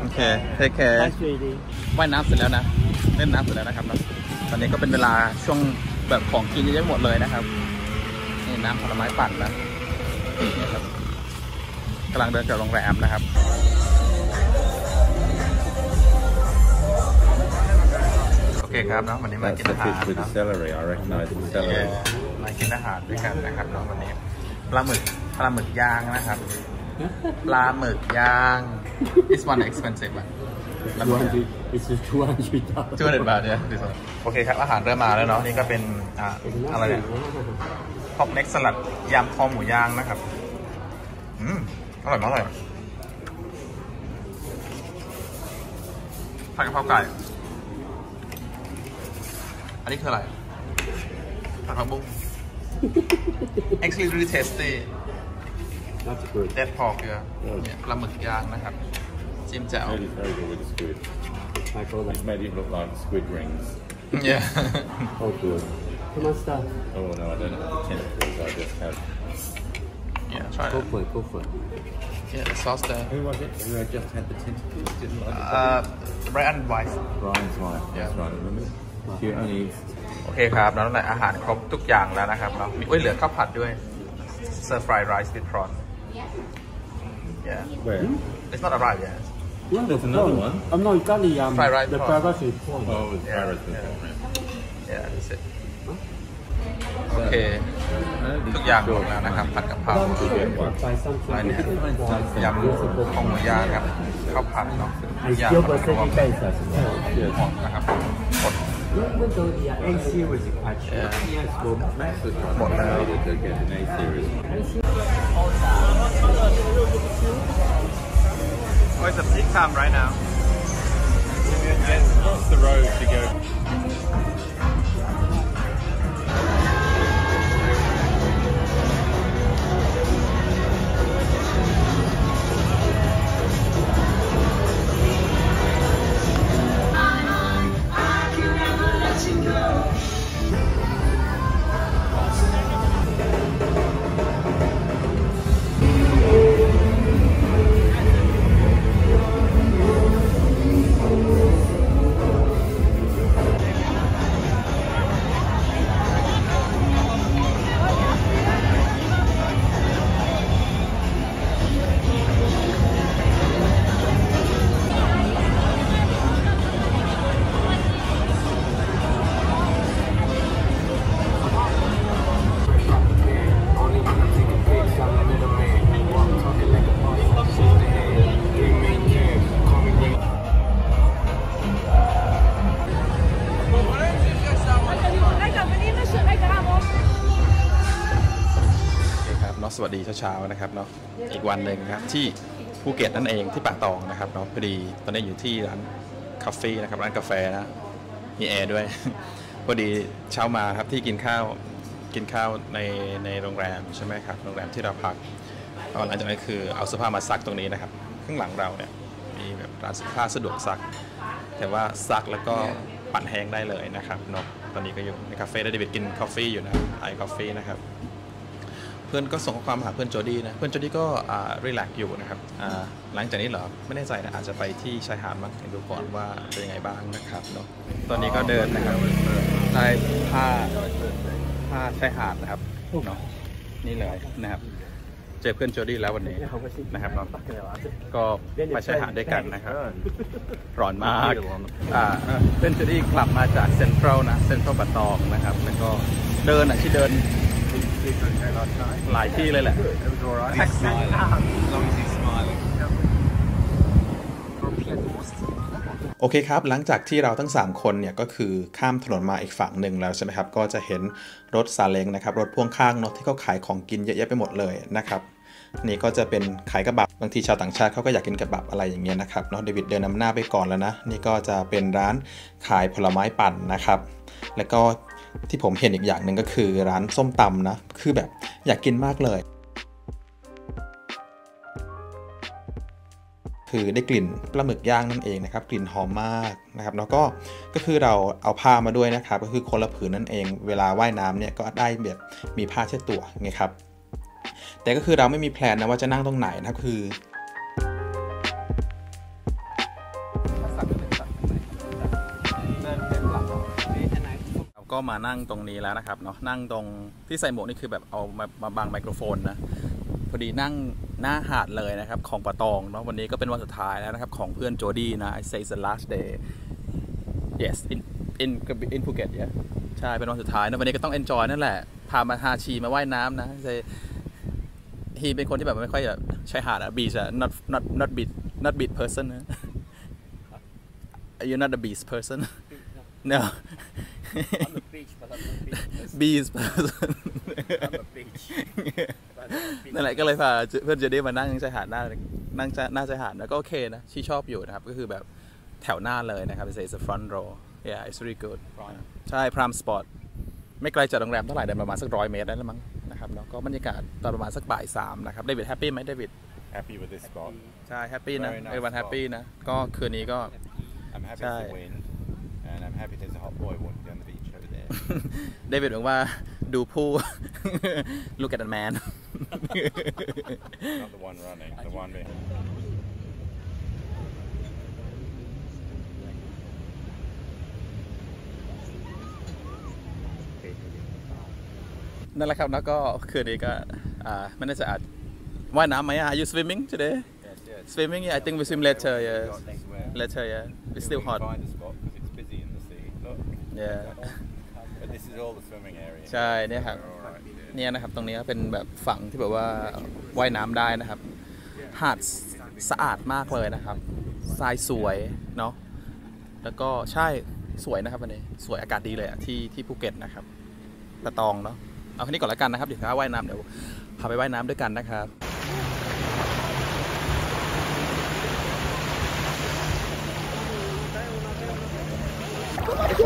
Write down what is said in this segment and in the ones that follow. โอเคเทคแคร์ว่ายน้ำเสร็จแล้วนะเล่นน้ำเสร็จแล้วนะครับตอนนี้ก็เป็นเวลาช่วงแบบของกินเยอะแยะหมดเลยนะครับนี่น้ำผลไม้ปั่นนะนี่ครับกำลังเดินจากโรงแรมนะครับโอเคครับเนาะวันนี้มากินอาหารนะมากินอาหารด้วยกันนะครับเนาะวันนี้ปลาหมึกย่างนะครับปลาหมึกย่าง this one expensive อ่ะ it's 200 บาทเนี่ยโอเคครับอาหารเริ่มมาแล้วเนาะนี่ก็เป็นอะไรเนี่ยท็อปเน็กสลัดยำคอหมูย่างนะครับอร่อยมากเลยผัดกะเพราไก่อันนี้คืออะไรผัดผักบุ้ง actually really tastyเด็ดพอเกลือเนี่ยปลาหมึกย่างนะครับจิ้มแจ่ว very good with the squid it made it look like squid rings yeah oh good how much that oh no I don't have the 10 because I just have yeah try it go for it yeah the sauce there who was it who had just had the tentacles didn't like it Brian's wife yeah that's right remember she only eats โอเคครับแล้วอาหารครบทุกอย่างแล้วนะครับเรามีเหลือข้าวผัดด้วย stir fried rice with prawn Yeah. Where? It's not arrived yet. Yeah, there's another one. I'm not Italian. Fried rice. The fried rice is prawn. Oh, it's fried rice with prawn. Yeah, that's it. Okay. ทุกอย่างหมดแล้วนะครับผัดกะเพราเนี่ยำลูกของหมูย่างครับข้าวผัดเนาะยำผัดกะเพราหมดนะครับหมดแล้วOh, it's a peak time right now. Yes, that's the road to go. สวัสดีเช้าๆนะครับเนาะอีกวันหนึ่งครับที่ภูเก็ตนั่นเองที่ป่าตองนะครับเนาะพอดีตอนนี้อยู่ที่ร้านคาเฟ่นะครับร้านกาแฟนะมีแอร์ด้วยพอดีเช้ามาครับที่กินข้าวในโรงแรมใช่ไหมครับโรงแรมที่เราพักหลังจากนั้นคือเอาเสื้อผ้ามาซักตรงนี้นะครับข้างหลังเราเนี่ยมีแบบร้านซักผ้าสะดวกซักแต่ว่าซักแล้วก็ปั่นแห้งได้เลยนะครับเนาะตอนนี้ก็อยู่ในคาเฟ่ได้ไปกินกาแฟอยู่นะไอคาเฟ่นะครับเพื่อนก็ส่งข้อความหาเพื่อนโจดี้นะเพื่อนโจดี้ก็รีแลกซ์อยู่นะครับหลังจากนี้เหรอไม่แน่ใจนะอาจจะไปที่ชายหาดมั้งดูก่อนว่าเป็นยังไงบ้างนะครับเนาะตอนนี้ก็เดินนะครับได้ผ้าชายหาดนะครับเนาะนี่เลยนะครับเจอเพื่อนโจดี้แล้ววันนี้นะครับเราก็มาชายหาดด้วยกันนะครับร้อนมากเพื่อนโจดี้กลับมาจากเซ็นทรัลนะเซ็นทรัลป่าตองนะครับแล้วก็เดินที่เดินหลายที่เลยแหละแท็กซี่โอเคครับหลังจากที่เราทั้ง3คนเนี่ยก็คือข้ามถนนมาอีกฝั่งหนึ่งแล้วใช่ไหมครับก็จะเห็นรถซาเล้งนะครับรถพ่วงข้างเนาะที่เขาขายของกินเยอะแยะไปหมดเลยนะครับนี่ก็จะเป็นขายกระบับบางทีชาวต่างชาติเขาก็อยากกินกระบับอะไรอย่างเงี้ยนะครับเนาะเดวิดเดินนำหน้าไปก่อนแล้วนะนี่ก็จะเป็นร้านขายผลไม้ปั่นนะครับแล้วก็ที่ผมเห็นอีกอย่างหนึ่งก็คือร้านส้มตำนะคือแบบอยากกินมากเลยคือได้กลิ่นปลาหมึกย่างนั่นเองนะครับกลิ่นหอมมากนะครับแล้วก็คือเราเอาผ้ามาด้วยนะครับก็คือคนละผืนนั่นเองเวลาว่ายน้ำเนี่ยก็ได้แบบมีผ้าเช็ดตัวไงครับแต่ก็คือเราไม่มีแพลนนะว่าจะนั่งตรงไหนนะคือ ก็มานั่งตรงนี้แล้วนะครับเนาะนั่งตรงที่ใส่หมวกนี่คือแบบเอามาบังไมโครโฟนนะพอดีนั่งหน้าหาดเลยนะครับของป่าตองเนาะวันนี้ก็เป็นวันสุดท้ายแล้วนะครับของเพื่อนโจดี้นะ I say it's the last day yes in Phuket yeah ใช่เป็นวันสุดท้ายนะวันนี้ก็ต้อง enjoy นั่นแหละพามาฮาชีมาว่ายน้ำนะฮีเป็นคนที่แบบไม่ค่อยแบบชายหาดอะ beach อะ not beach person นะ you're not a beach person no I'm a beach but I'm not beach person I'm a beach นั่นแหละก็เลยพาเพื่อนเจดี้มานั่งชายหาดนั่งชายหาดแล้วก็โอเคนะที่ชอบอยู่นะครับก็คือแบบแถวหน้าเลยนะครับ it's a front row yeah it's really good ใช่ prime spot ไม่ไกลจากโรงแรมเท่าไหร่เดินประมาณสัก100 เมตรได้แล้วมั้งนะครับแล้วก็บรรยากาศตอนประมาณสักบ่าย 3นะครับเดวิดแฮปปี้ไหมเดวิด happy with this spot ใช่แฮปปี้นะเอวันแฮปปี้นะก็คืนนี้ก็ใช่ and I'm happy there's a hot boy walking down the beach over there เดวิดบอกว่าดูผู้ look at that man not the one running the one behindนั่นแหละครับแล้วก็คืนนี้ก็ไม่น่าจะอาจว่ายน้ำไหมอ่ะ Are you swimming today? Swimming? I think we swim later. Yes. Later. Yeah. It's still hot. Yeah. But this is all the swimming area. ใช่เนี่ยครับเนี่ยนะครับตรงนี้เป็นแบบฝั่งที่แบบว่าว่ายน้ำได้นะครับหาดสะอาดมากเลยนะครับทรายสวยเนาะแล้วก็ใช่สวยนะครับวันนี้สวยอากาศดีเลยอ่ะที่ภูเก็ตนะครับตะตองเนาะเอาแค่นี้ก่อนแล้วกันนะครับเดี๋ยวถ้าว่ายน้ำเดี๋ยวพาไปว่ายน้ำด้วยกันนะครับ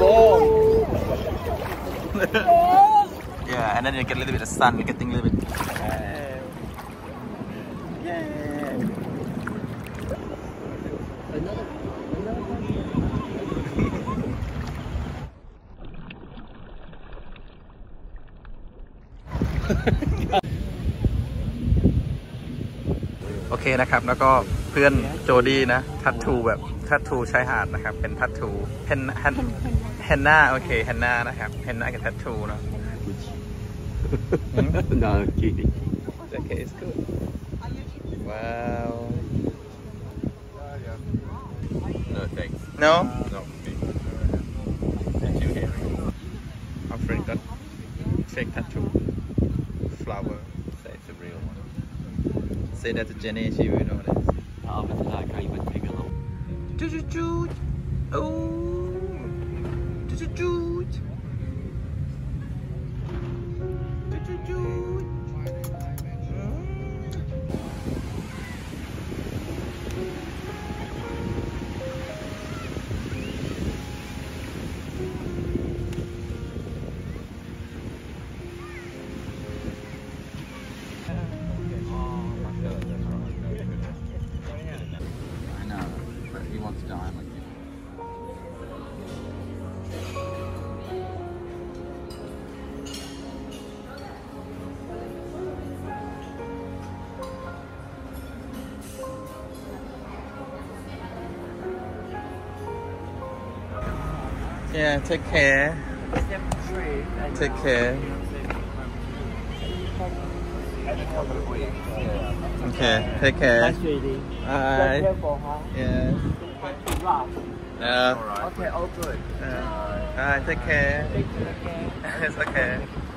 โอ้ yeah and then you get a little bit of sun getting a little bitโอเคนะครับแล้วก็เพื่อนโจดี้นะทัตทูแบบทัตทูชายหาดนะครับเป็นทัตทูเฮนน่าโอเคเฮนน่านะครับเฮนน่ากับทัตทูเนาะ no kidding okay it's good wow no thanks no no thank you here our friend got fake tattoo flower say it's a real one say that to Jenny she will know that เอาไปถ่ายใครมันไม่กันหรอกจูจูจูโอ้จูจูจูจูจูจูYeah, take care. Take care. Okay, take care. Bye. Yeah. Okay, all good. Bye. Take care. It's okay.